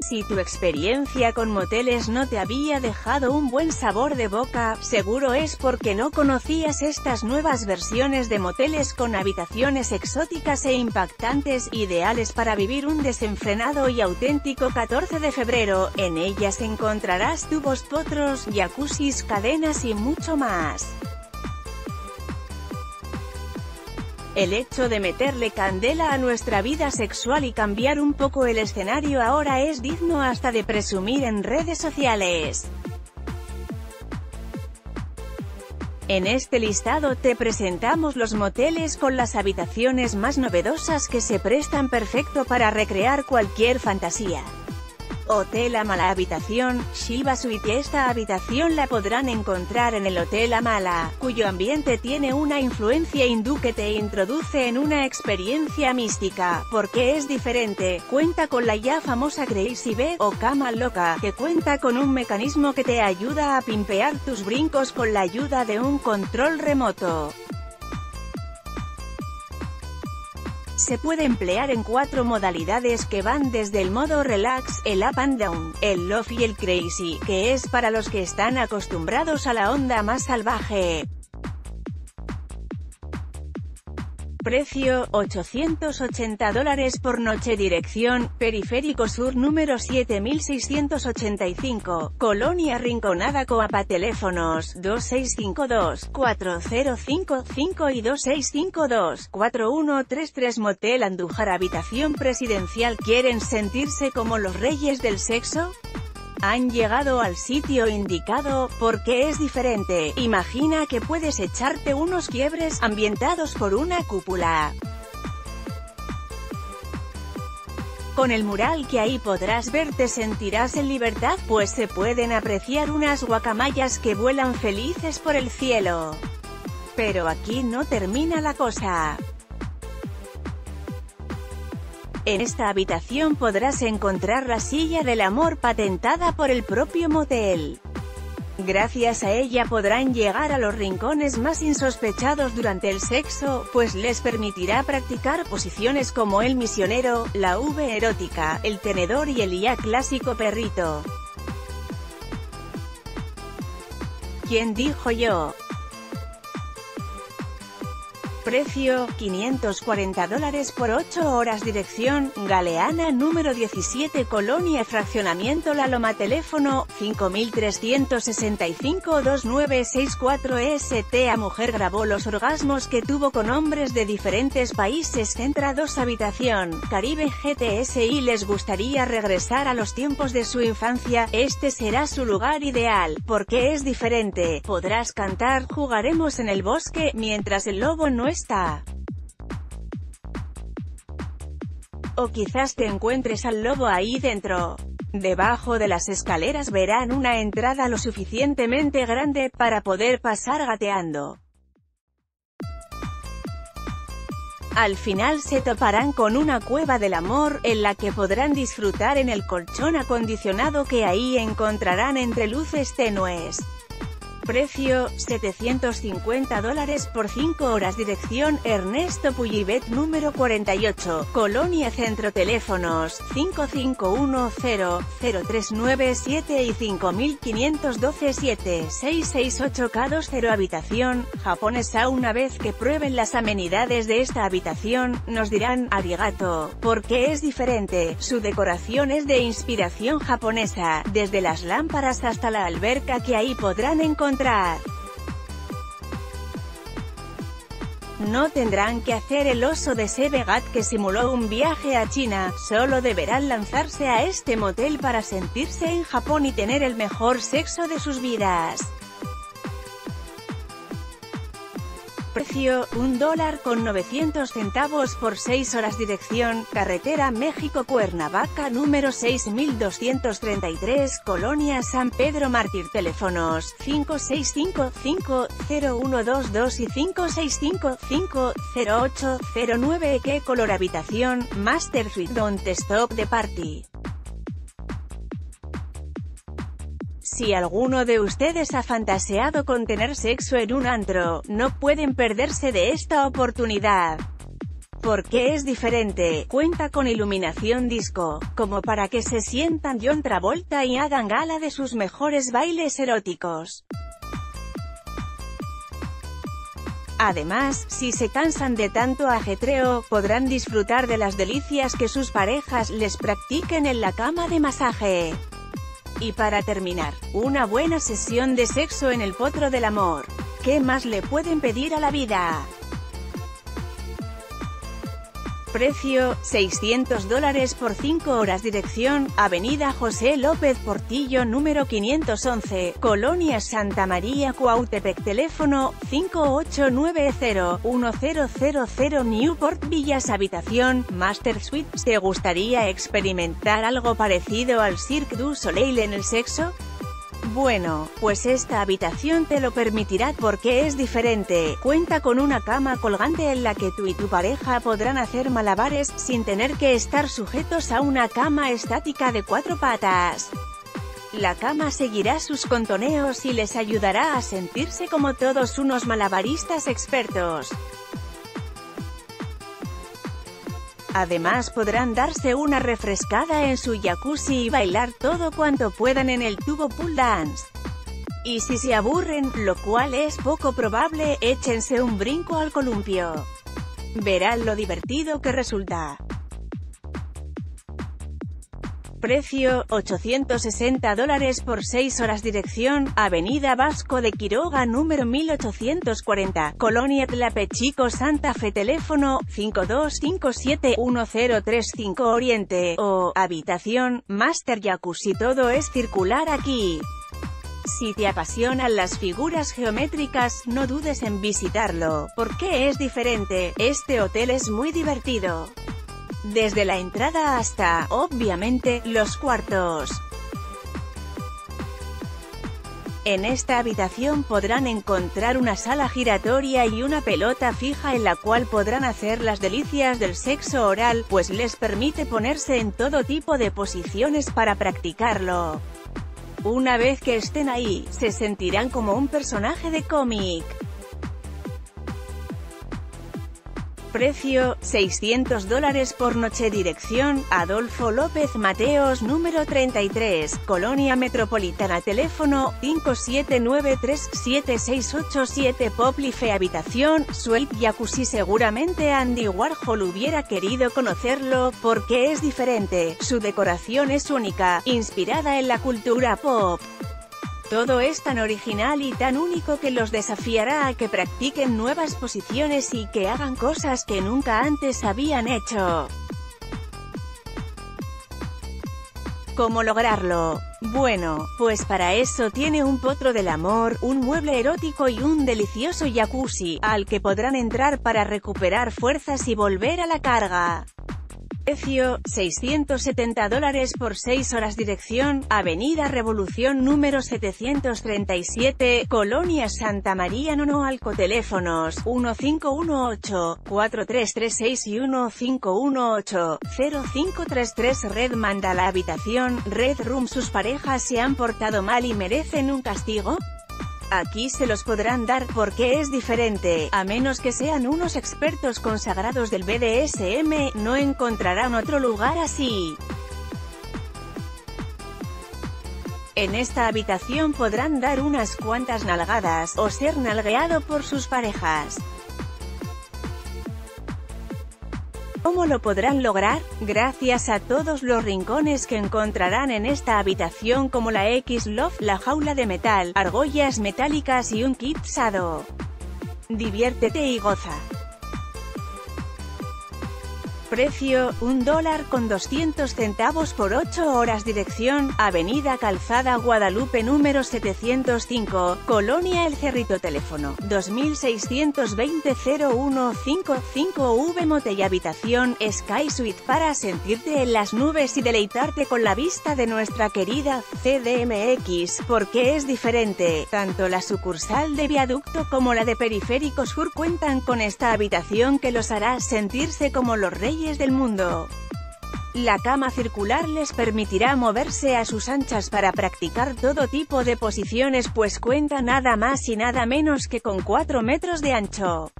Si tu experiencia con moteles no te había dejado un buen sabor de boca, seguro es porque no conocías estas nuevas versiones de moteles con habitaciones exóticas e impactantes, ideales para vivir un desenfrenado y auténtico 14 de febrero, en ellas encontrarás tubos, potros, jacuzzis, cadenas y mucho más. El hecho de meterle candela a nuestra vida sexual y cambiar un poco el escenario ahora es digno hasta de presumir en redes sociales. En este listado te presentamos los moteles con las habitaciones más novedosas que se prestan perfecto para recrear cualquier fantasía. Hotel Amala Habitación, Shiva Suite. Esta habitación la podrán encontrar en el Hotel Amala, cuyo ambiente tiene una influencia hindú que te introduce en una experiencia mística, porque es diferente. Cuenta con la ya famosa Crazy Bed, o Cama Loca, que cuenta con un mecanismo que te ayuda a pimpear tus brincos con la ayuda de un control remoto. Se puede emplear en 4 modalidades que van desde el modo relax, el up and down, el love y el crazy, que es para los que están acostumbrados a la onda más salvaje. Precio, $880 por noche. Dirección, Periférico Sur número 7685, Colonia Rinconada, Coapa. Teléfonos, 2652-4055 y 2652-4133. Motel Andújar Habitación Presidencial. ¿Quieren sentirse como los reyes del sexo? Han llegado al sitio indicado, porque es diferente. Imagina que puedes echarte unos quiebres, ambientados por una cúpula. Con el mural que ahí podrás ver te sentirás en libertad, pues se pueden apreciar unas guacamayas que vuelan felices por el cielo. Pero aquí no termina la cosa. En esta habitación podrás encontrar la silla del amor, patentada por el propio motel. Gracias a ella podrán llegar a los rincones más insospechados durante el sexo, pues les permitirá practicar posiciones como el misionero, la V erótica, el tenedor y el ya clásico perrito. ¿Quién dijo yo? Precio, $540 por 8 horas. Dirección, Galeana número 17, Colonia Fraccionamiento La Loma. Teléfono, 5365-2964. Esta mujer grabó los orgasmos que tuvo con hombres de diferentes países. Centra 2 Habitación, Caribe GTSI. Les gustaría regresar a los tiempos de su infancia, este será su lugar ideal, porque es diferente. Podrás cantar, jugaremos en el bosque, mientras el lobo no está. O quizás te encuentres al lobo ahí dentro. Debajo de las escaleras verán una entrada lo suficientemente grande para poder pasar gateando. Al final se toparán con una cueva del amor, en la que podrán disfrutar en el colchón acondicionado que ahí encontrarán entre luces tenues. Precio, $750 por 5 horas. Dirección, Ernesto Pullibet número 48, Colonia Centro. Teléfonos, 5510-0397 y 5512-7668K20. Habitación, japonesa. Una vez que prueben las amenidades de esta habitación, nos dirán arigato, porque es diferente. Su decoración es de inspiración japonesa, desde las lámparas hasta la alberca que ahí podrán encontrar. No tendrán que hacer el oso de Sevegat que simuló un viaje a China, solo deberán lanzarse a este motel para sentirse en Japón y tener el mejor sexo de sus vidas. Precio, $1.09 por 6 horas. Dirección, Carretera México Cuernavaca número 6233, Colonia San Pedro Mártir. Teléfonos, 5655-0122 y 5655-0809. ¿Qué color? Habitación, Master Suite. Don't Stop the Party. Si alguno de ustedes ha fantaseado con tener sexo en un antro, no pueden perderse de esta oportunidad. Porque es diferente, cuenta con iluminación disco, como para que se sientan John Travolta y hagan gala de sus mejores bailes eróticos. Además, si se cansan de tanto ajetreo, podrán disfrutar de las delicias que sus parejas les practiquen en la cama de masaje. Y para terminar, una buena sesión de sexo en el potro del amor. ¿Qué más le pueden pedir a la vida? Precio, $600 por 5 horas. Dirección, Avenida José López Portillo número 511, Colonia Santa María, Cuautepec. Teléfono, 5890-1000 Newport Villas. Habitación, Master Suite. ¿Te gustaría experimentar algo parecido al Cirque du Soleil en el sexo? Bueno, pues esta habitación te lo permitirá porque es diferente, cuenta con una cama colgante en la que tú y tu pareja podrán hacer malabares, sin tener que estar sujetos a una cama estática de 4 patas. La cama seguirá sus contoneos y les ayudará a sentirse como todos unos malabaristas expertos. Además podrán darse una refrescada en su jacuzzi y bailar todo cuanto puedan en el tubo pool dance. Y si se aburren, lo cual es poco probable, échense un brinco al columpio. Verán lo divertido que resulta. Precio, $860 por 6 horas. Dirección, Avenida Vasco de Quiroga número 1840, Colonia Tlapechico, Santa Fe. Teléfono, 5257-1035 Oriente, o, habitación, Master Jacuzzi. Todo es circular aquí. Si te apasionan las figuras geométricas, no dudes en visitarlo, porque es diferente, este hotel es muy divertido. Desde la entrada hasta, obviamente, los cuartos. En esta habitación podrán encontrar una sala giratoria y una pelota fija en la cual podrán hacer las delicias del sexo oral, pues les permite ponerse en todo tipo de posiciones para practicarlo. Una vez que estén ahí, se sentirán como un personaje de cómic. Precio, $600 por noche. Dirección, Adolfo López Mateos número 33, Colonia Metropolitana. Teléfono, 57937687 Poplife. Habitación, Suelta Yacuzzi. Seguramente Andy Warhol hubiera querido conocerlo, porque es diferente, su decoración es única, inspirada en la cultura pop. Todo es tan original y tan único que los desafiará a que practiquen nuevas posiciones y que hagan cosas que nunca antes habían hecho. ¿Cómo lograrlo? Bueno, pues para eso tiene un potro del amor, un mueble erótico y un delicioso jacuzzi, al que podrán entrar para recuperar fuerzas y volver a la carga. Precio, $670 por 6 horas. Dirección, Avenida Revolución número 737, Colonia Santa María Nonoalco. Teléfonos, 1518-4336 y 1518-0533 Red Manda. La habitación, Red Room. ¿Sus parejas se han portado mal y merecen un castigo? Aquí se los podrán dar, porque es diferente, a menos que sean unos expertos consagrados del BDSM, no encontrarán otro lugar así. En esta habitación podrán dar unas cuantas nalgadas, o ser nalgueado por sus parejas. ¿Cómo lo podrán lograr? Gracias a todos los rincones que encontrarán en esta habitación, como la X-Love, la jaula de metal, argollas metálicas y un kit sado. Diviértete y goza. Precio, $1.02 por 8 horas. Dirección, Avenida Calzada Guadalupe número 705, Colonia El Cerrito. Teléfono, 2620-0155V Motel. Habitación, Sky Suite. Para sentirte en las nubes y deleitarte con la vista de nuestra querida CDMX, porque es diferente, tanto la sucursal de Viaducto como la de Periférico Sur cuentan con esta habitación que los hará sentirse como los reyes del mundo. La cama circular les permitirá moverse a sus anchas para practicar todo tipo de posiciones, pues cuenta nada más y nada menos que con 4 metros de ancho.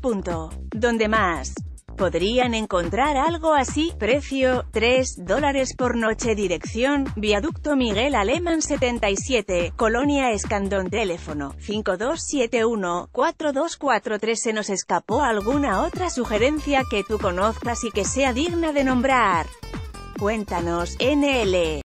Punto. ¿Dónde más podrían encontrar algo así? Precio, $3 por noche. Dirección, Viaducto Miguel Alemán 77, Colonia Escandón. Teléfono, 5271-4243. ¿Se nos escapó alguna otra sugerencia que tú conozcas y que sea digna de nombrar? Cuéntanos, NL.